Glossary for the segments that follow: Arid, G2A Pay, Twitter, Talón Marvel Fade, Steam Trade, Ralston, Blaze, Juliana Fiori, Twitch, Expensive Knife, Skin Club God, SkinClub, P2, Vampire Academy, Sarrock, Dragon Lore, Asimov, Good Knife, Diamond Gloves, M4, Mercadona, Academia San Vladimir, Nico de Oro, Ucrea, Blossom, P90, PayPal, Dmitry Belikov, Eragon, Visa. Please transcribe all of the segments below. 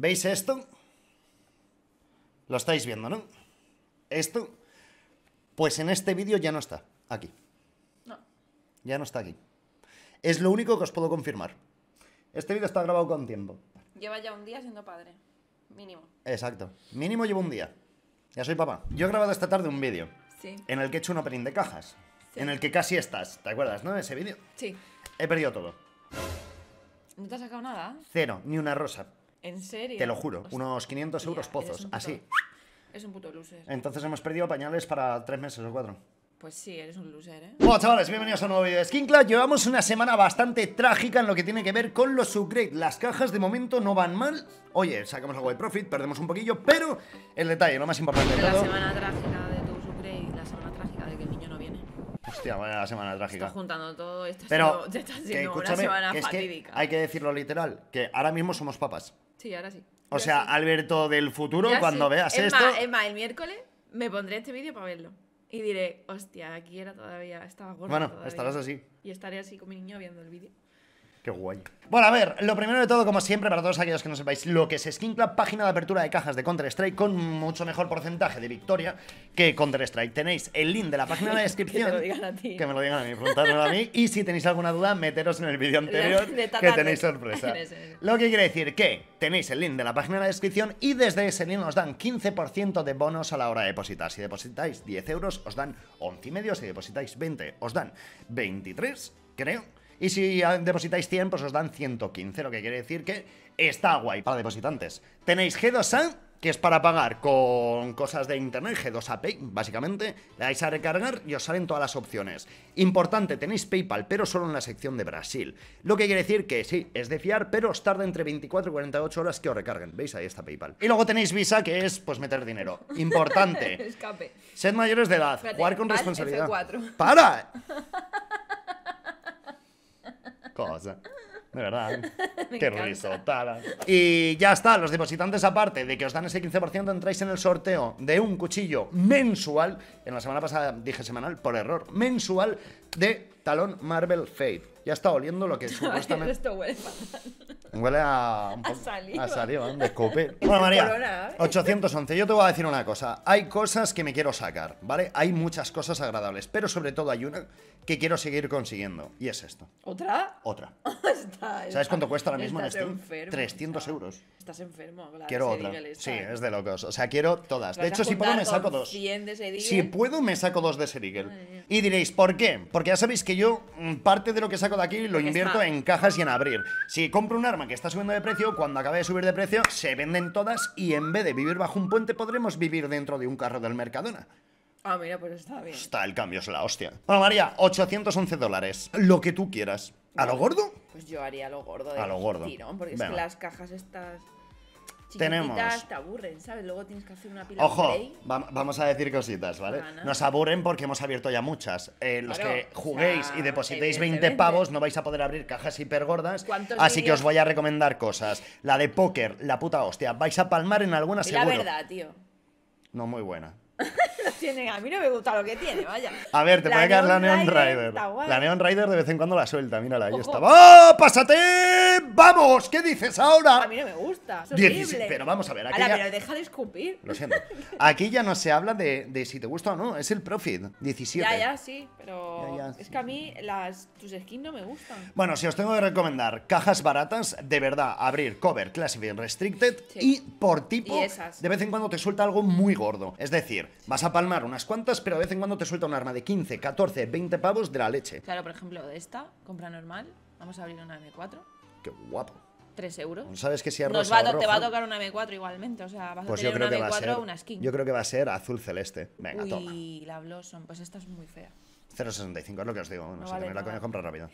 ¿Veis esto? Lo estáis viendo, ¿no? Esto, pues en este vídeo ya no está aquí. No. Ya no está aquí. Es lo único que os puedo confirmar. Este vídeo está grabado con tiempo. Lleva ya un día siendo padre. Mínimo. Exacto. Mínimo llevo un día. Ya soy papá. Yo he grabado esta tarde un vídeo. Sí. En el que he hecho un opening de cajas. Sí. En el que casi estás. ¿Te acuerdas, no? Ese vídeo. Sí. He perdido todo. ¿No te has sacado nada? Cero. Ni una rosa. ¿En serio? Te lo juro. O sea, unos 500 euros ya, pozos. Así. Es un puto loser. Entonces hemos perdido pañales para 3 meses o 4. Pues sí, eres un loser, ¿eh? Bueno, chavales, bienvenidos a un nuevo vídeo de Skin Club. Llevamos una semana bastante trágica en lo que tiene que ver con los upgrades. Las cajas de momento no van mal. Oye, sacamos algo de profit, perdemos un poquillo, pero el detalle, lo más importante de todo... La semana trágica de tus upgrades, la semana trágica de que el niño no viene. Hostia, vaya la semana trágica. Estás juntando todo, esto está siendo una semana fatídica. Hay que decirlo literal, que ahora mismo somos papas. Sí, ahora sí. O sea, Alberto del futuro, cuando veas esto... Es más, el miércoles me pondré este vídeo para verlo. Y diré, hostia, aquí era todavía, estaba gorda. Bueno, todavía. Estarás así. Y estaré así con mi niño viendo el vídeo. Qué guay. Bueno, a ver, lo primero de todo, como siempre, para todos aquellos que no sepáis lo que es Skin Club, página de apertura de cajas de Counter Strike con mucho mejor porcentaje de victoria que Counter Strike. Tenéis el link de la página en la descripción. Que me lo digan a ti. Que me lo digan a mí, preguntármelo a mí. Y si tenéis alguna duda, meteros en el vídeo anterior, que tenéis sorpresa. Lo que quiere decir que tenéis el link de la página en la descripción y desde ese link os dan 15% de bonos a la hora de depositar. Si depositáis 10 euros, os dan 11,5. Si depositáis 20, os dan 23, creo. Y si depositáis 100, pues os dan 115, lo que quiere decir que está guay para depositantes. Tenéis G2A, que es para pagar con cosas de internet, G2A Pay, básicamente. Le dais a recargar y os salen todas las opciones. Importante, tenéis PayPal, pero solo en la sección de Brasil. Lo que quiere decir que sí, es de fiar, pero os tarda entre 24 y 48 horas que os recarguen. ¿Veis? Ahí está PayPal. Y luego tenéis Visa, que es, pues, meter dinero. Importante. Escape. Sed mayores de edad, espérate, jugar con responsabilidad. F4. ¡Para! Cosa. De verdad, qué risotara. Y ya está, los depositantes, aparte de que os dan ese 15%, entráis en el sorteo de un cuchillo mensual. En la semana pasada dije semanal, por error. Mensual de Talón Marvel Fade. Ya está oliendo lo que supuestamente... Esto huele fatal. Huele a... un poco, a saliva. A saliva, de escupir. Bueno, María, 811. Yo te voy a decir una cosa. Hay cosas que me quiero sacar, ¿vale? Hay muchas cosas agradables, pero sobre todo hay una que quiero seguir consiguiendo. Y es esto. ¿Otra? Otra. ¿Sabes cuánto cuesta ahora mismo en Steam? Enfermo, 300 euros. Estás enfermo, claro. Quiero otra. Sí, es de locos. O sea, quiero todas. De hecho, si puedo, me saco 2. Si puedo, me saco 2 de Serigel. Y diréis, ¿por qué? Porque ya sabéis que yo parte de lo que saco de aquí lo invierto en cajas y en abrir. Si compro un arma que está subiendo de precio, cuando acabe de subir de precio, se venden todas y en vez de vivir bajo un puente, podremos vivir dentro de un carro del Mercadona. Ah, mira, pues está bien. Está, el cambio es la hostia. Bueno, María, 811 dólares. Lo que tú quieras. ¿A lo gordo? Pues yo haría lo gordo de tirón, porque es que las cajas estas chiquititas te aburren, ¿sabes? Luego tienes que hacer una pila. Ojo, vamos a decir cositas, ¿vale? Ana. Nos aburren porque hemos abierto ya muchas. Los que juguéis y depositéis 20 pavos no vais a poder abrir cajas hipergordas. Así que os voy a recomendar cosas. La de póker, la puta hostia. Vais a palmar en alguna seguro. La verdad, tío. No muy buena. A mí no me gusta lo que tiene, vaya. A ver, te puede caer la Neon Rider. La Neon Rider de vez en cuando la suelta, mírala, ahí está. ¡Oh, pásate! ¡Vamos! ¿Qué dices ahora? A mí no me gusta, es horrible. Pero vamos a ver, aquí pero deja de escupir. Lo siento. Aquí ya no se habla de si te gusta o no, es el profit. 17. Ya, sí, pero es que a mí tus skins no me gustan. Bueno, si os tengo que recomendar cajas baratas, de verdad, abrir cover, classified, restricted y por tipo, de vez en cuando te suelta algo muy gordo. Es decir, vas a palmar unas cuantas, pero de vez en cuando te suelta un arma de 15, 14, 20 pavos de la leche. Claro, por ejemplo, de esta, compra normal, vamos a abrir una M4. ¡Qué guapo! 3 euros. ¿Sabes que si es rosa o roja? Te va a tocar una M4 igualmente, o sea, vas a tener una M4 o una skin. Yo creo que va a ser azul celeste. Venga, toma. Y la Blossom, pues esta es muy fea. 0,65 es lo que os digo, no sé, tener la coña, compra rápido.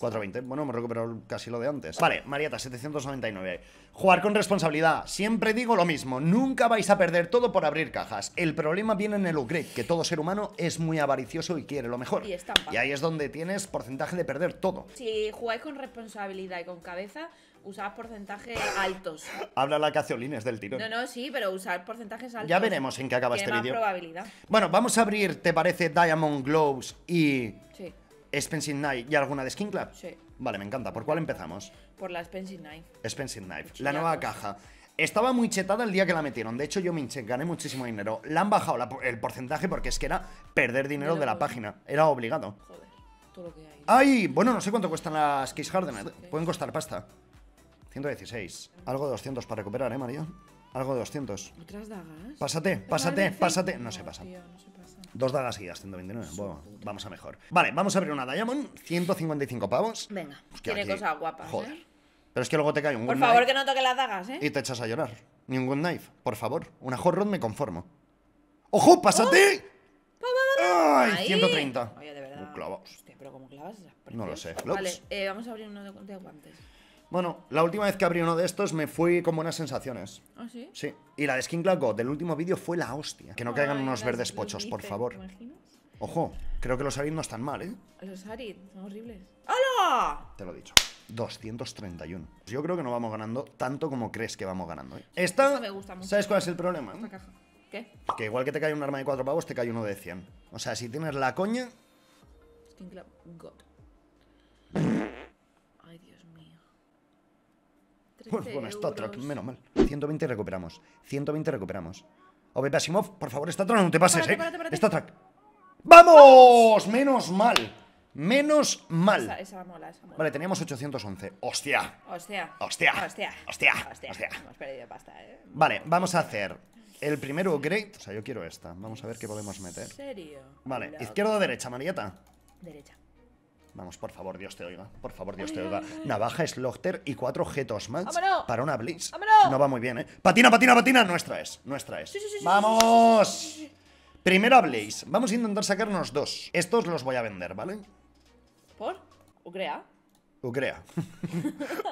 4,20, bueno, hemos recuperado casi lo de antes. Vale, Marieta, 799. Jugar con responsabilidad, siempre digo lo mismo, nunca vais a perder todo por abrir cajas. El problema viene en el upgrade, que todo ser humano es muy avaricioso y quiere lo mejor. Y estampa. Y ahí es donde tienes porcentaje de perder todo. Si jugáis con responsabilidad y con cabeza, usad porcentajes altos. Habla la Cazolines del tirón. No, sí, pero usad porcentajes altos. Ya veremos en qué acaba este vídeo. Bueno, vamos a abrir, ¿te parece Diamond Gloves y Expensive Knife y alguna de Skin Club? Sí. Vale, me encanta. ¿Por cuál empezamos? Por la Expensive Knife. La nueva caja. Estaba muy chetada el día que la metieron. De hecho, yo me gané muchísimo dinero. La han bajado el porcentaje porque es que era perder dinero de la página. Era obligado. Joder, todo lo que hay. ¡Ay! Bueno, no sé cuánto cuestan las Kiss Hardened. Pueden costar pasta. 116. Algo de 200 para recuperar, ¿eh, María? Algo de 200. ¿Otras dagas? Pásate, pásate, pásate. No se pasa. Dos dagas seguidas, 129. Bueno, vamos a mejor. Vale, vamos a abrir una Diamond. 155 pavos. Venga, pues tiene cosas guapas. Joder. Pero es que luego te cae un Good Knife. Por favor, que no toque las dagas, ¿eh? Y te echas a llorar. Ni un Good Knife, por favor. Una Hot Rod me conformo. ¡Ojo, pásate! ¡Oh! ¡Ay, ahí! 130. Oye, de verdad. Clavos. Hostia, pero como clavas esas perdidas. No lo sé. ¿Lops? Vale, vamos a abrir uno de guantes. Bueno, la última vez que abrí uno de estos me fui con buenas sensaciones. ¿Ah, sí? Sí. Y la de Skin Club God del último vídeo fue la hostia. Que no caigan unos verdes pochos, por favor. ¿Te imaginas? Ojo, creo que los Arid no están mal, ¿eh? Los Arid son horribles. ¡Hala! Te lo he dicho. 231. Yo creo que no vamos ganando tanto como crees que vamos ganando, ¿eh? Esta, me gusta mucho. ¿Sabes cuál es el problema? Esta caja. ¿Qué? Que igual que te cae un arma de 4 pavos, te cae uno de 100. O sea, si tienes la coña... Skin Club God. Ay, Dios mío. Pues bueno, Star Trek, menos mal. 120 recuperamos. 120 recuperamos. O Bebe Asimov, por favor, Star Trek, no te pases, párate. Star Trek. ¡Vamos! Menos mal. Menos mal. Esa mola, esa mola. Vale, teníamos 811. ¡Hostia! ¡Hostia! ¡Hostia! ¡Hostia! ¡Hostia! ¡Hostia! Hemos perdido pasta, ¿eh? Vale, vamos a hacer el primero upgrade. O sea, yo quiero esta. Vamos a ver qué podemos meter. ¿En serio? Vale, izquierda o derecha, Marieta. Derecha. Vamos, por favor, Dios te oiga. Por favor, Dios te oiga. Navaja, Slaughter y 4 G2 más para una Blaze. No va muy bien, ¿eh? ¡Patina, patina, patina! Nuestra es. Nuestra es. Sí. ¡Vamos! Primera Blaze. Vamos a intentar sacarnos dos. Estos los voy a vender, ¿vale? ¿Por? ¿Ucrea? Ucrea.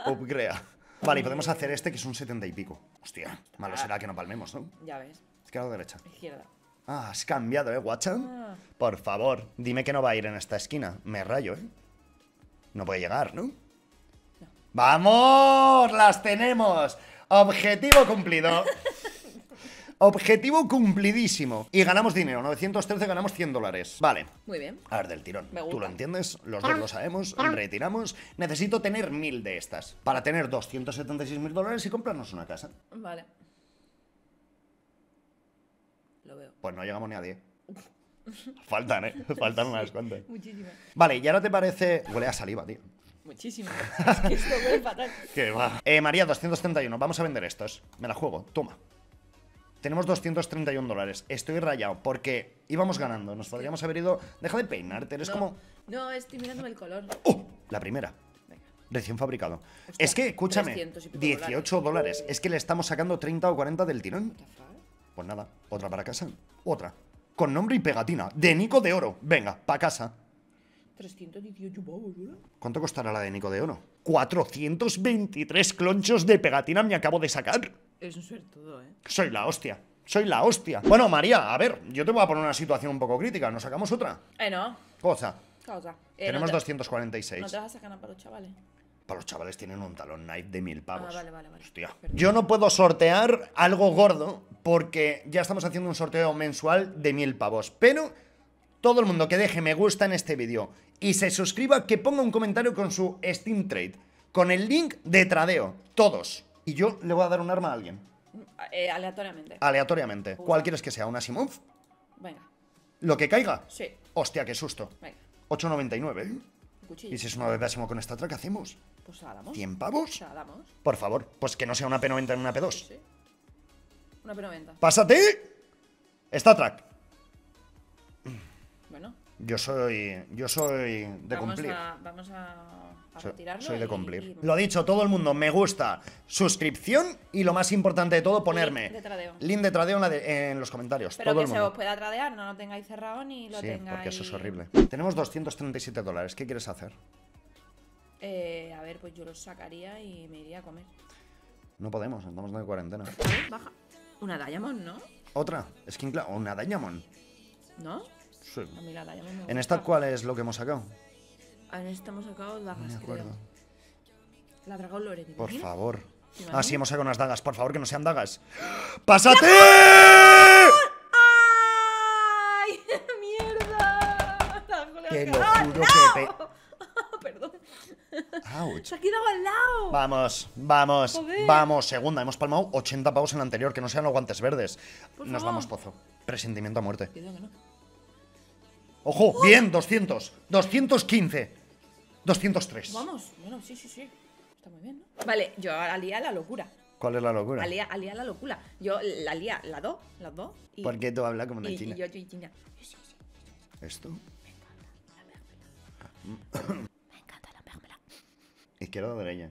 Ucrea. Vale, y podemos hacer este que es un 70 y pico. Hostia, malo será que no palmemos, ¿no? Ya ves. Izquierda o derecha. Izquierda. Ah, has cambiado, ¿eh, guacha? Ah. Por favor, dime que no va a ir en esta esquina. Me rayo, ¿eh? No puede llegar, ¿no? No. ¡Vamos! ¡Las tenemos! Objetivo cumplido. Objetivo cumplidísimo. Y ganamos dinero. 913, ganamos 100 dólares. Vale. Muy bien. A ver, del tirón. Me gusta. Tú lo entiendes, los dos lo sabemos. Retiramos. Necesito tener 1000 de estas para tener 276.000 dólares y comprarnos una casa. Vale. Lo veo. Pues no llegamos ni a 10. Faltan, ¿eh? Faltan unas cuantas. Muchísimas. Vale, ¿y ahora te parece...? Huele a saliva, tío. Muchísimo. Es que esto huele fatal. Qué va. María, 231. Vamos a vender estos. Me la juego. Toma. Tenemos 231 dólares. Estoy rayado porque íbamos ganando. Nos podríamos haber ido... Deja de peinarte, eres como... No, estoy mirándome el color. ¡Oh! La primera. Venga. Recién fabricado. Hostia, es que, escúchame, 18 dólares. Es que le estamos sacando 30 o 40 del tirón. Pues nada, otra para casa. Otra. Con nombre y pegatina. De Nico de Oro. Venga, para casa. 318 pavos, ¿verdad? ¿Cuánto costará la de Nico de Oro? 423 clonchos de pegatina me acabo de sacar. Es un suertudo, ¿eh? Soy la hostia, soy la hostia. Bueno, María, a ver, yo te voy a poner una situación un poco crítica. ¿Nos sacamos otra? No. Cosa. Tenemos 246. No te vas a sacar nada para los chavales. Para los chavales tienen un talón knife de 1000 pavos. Vale. Hostia. Yo no puedo sortear algo gordo porque ya estamos haciendo un sorteo mensual de 1000 pavos. Pero todo el mundo que deje me gusta en este vídeo y se suscriba, que ponga un comentario con su Steam Trade, con el link de tradeo. Todos. Y yo le voy a dar un arma a alguien. Aleatoriamente. Aleatoriamente. ¿Cuál quieres que sea? ¿Un Asimov? Venga. ¿Lo que caiga? Sí. Hostia, qué susto. Venga. 8,99. ¿Y si es una vez de Asimov con esta otra, qué hacemos? Pues se la damos. ¿100 pavos? Se la damos. Por favor, pues que no sea una P90 en una P2. Sí. Una P90. ¡Pásate! Esta track. Bueno. Yo soy de cumplir. Soy de cumplir. Lo dicho, todo el mundo, me gusta, suscripción y lo más importante de todo, ponerme link de tradeo en los comentarios. Pero todo que el mundo. Se os pueda tradear, no lo tengáis cerrado ni lo tengáis. Porque eso es horrible. Tenemos 237 dólares, ¿qué quieres hacer? A ver, pues yo los sacaría y me iría a comer. No podemos, estamos de cuarentena. Baja. Una Diamond, ¿no? Otra, Skin Club, una Diamond. ¿No? Sí. A mí la Diamond me gusta. ¿En esta cuál es lo que hemos sacado? En esta hemos sacado dagas, creo. La Dragon Lore. Por favor. Ah, sí, hemos sacado unas dagas. Por favor, que no sean dagas. ¡Pásate! ¡Ay! ¡Mierda! Te lo juro que... Perdón. Ouch. ¡Se ha quedado al lado! Vamos, vamos, joder, vamos. Segunda, hemos palmado 80 pavos en la anterior. Que no sean los guantes verdes. Nos vamos, pozo. Presentimiento a muerte. Que no, que no. ¡Ojo! ¡Oh! ¡Bien! 200. 215. 203. Vamos. Bueno, sí, sí, sí. Está muy bien, ¿no? Vale, yo alía la locura. ¿Cuál es la locura? Alía la locura. Yo la alía, las dos. Y, ¿por qué tú hablas como una china? Y yo china. ¿Esto? Me encanta la mermelada. Me encanta la mermelada. ¿Izquierda o derecha?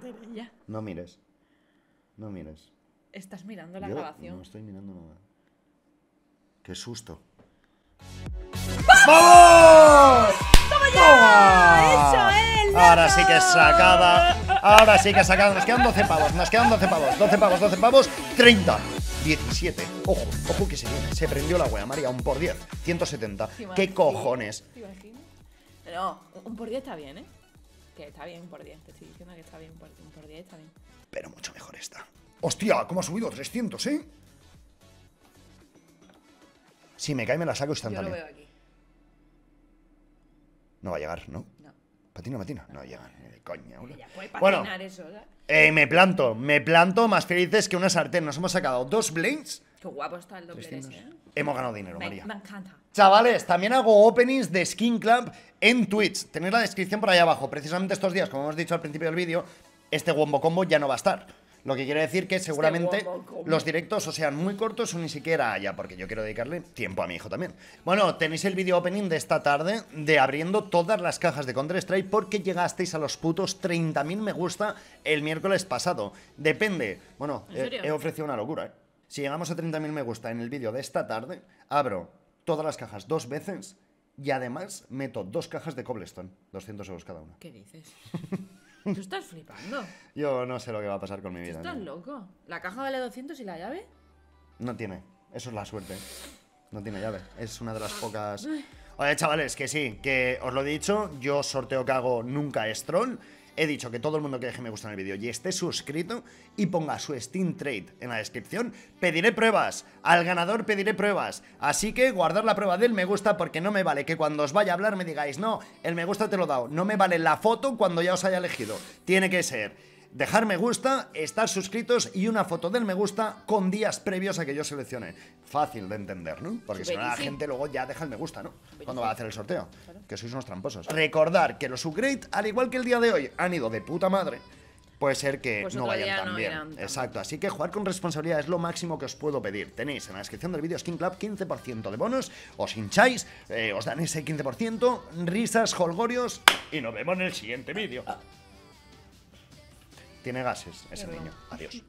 Derecha. No mires. No mires. Estás mirando la grabación. No estoy mirando nada. ¡Qué susto! ¡Vamos! ¡Toma ya! ¡Eso es! Ahora sí que es sacada. Ahora sí que es sacada. Nos quedan 12 pavos. Nos quedan 12 pavos. 12 pavos, 12 pavos. 30. 17. Ojo, ojo que se viene. Se prendió la wea, María. Un por 10. 170. ¿Qué cojones? ¿Te imaginas? No, un por 10 está bien, ¿eh? Que está bien un por 10. Te estoy diciendo que está bien un por 10. Está bien. Pero mucho mejor esta. Hostia, ¿cómo ha subido? 300, ¿eh? Si me cae, me la saco instantánea. Yo lo veo aquí. No va a llegar, ¿no? No. Patina, patina. No llega, ni de coña. Ya puede patinar eso, ¿verdad? Me planto más felices que una sartén. Nos hemos sacado 2 blades. Qué guapo está el doble ese, ¿eh? Hemos ganado dinero, María. Me encanta. Chavales, también hago openings de Skin Club en Twitch. Tenéis la descripción por ahí abajo. Precisamente estos días, como hemos dicho al principio del vídeo, este Wombo Combo ya no va a estar. Lo que quiere decir que seguramente los directos o sean muy cortos o ni siquiera haya, porque yo quiero dedicarle tiempo a mi hijo también. Bueno, tenéis el video opening de esta tarde de abriendo todas las cajas de Counter Strike porque llegasteis a los putos 30.000 me gusta el miércoles pasado. Depende. Bueno, he ofrecido una locura, ¿eh? Si llegamos a 30.000 me gusta en el vídeo de esta tarde, abro todas las cajas 2 veces y además meto 2 cajas de Cobblestone. 200 euros cada una. ¿Qué dices? Tú estás flipando. Yo no sé lo que va a pasar con mi vida. ¿Estás loco? ¿La caja vale 200 y la llave? No tiene. Eso es la suerte. No tiene llave. Es una de las pocas... Oye, chavales, que sí, que os lo he dicho. Yo sorteo que hago nunca es troll. He dicho que todo el mundo que deje me gusta en el vídeo y esté suscrito y ponga su Steam Trade en la descripción, pediré pruebas. Al ganador pediré pruebas. Así que guardar la prueba del me gusta porque no me vale que cuando os vaya a hablar me digáis no, el me gusta te lo he dado. No me vale la foto cuando ya os haya elegido. Tiene que ser dejar me gusta, estar suscritos y una foto del me gusta con días previos a que yo seleccione. Fácil de entender, ¿no? Porque si no la gente luego ya deja el me gusta, ¿no? Cuando va a hacer el sorteo. Que sois unos tramposos. Recordar que los upgrade, al igual que el día de hoy, han ido de puta madre. Puede ser que pues no vayan tan bien. Exacto, así que jugar con responsabilidad es lo máximo que os puedo pedir. Tenéis en la descripción del vídeo Skin Club 15% de bonos. Os hincháis, os dan ese 15%, risas, holgorios. Y nos vemos en el siguiente vídeo. Tiene gases ese niño. Adiós.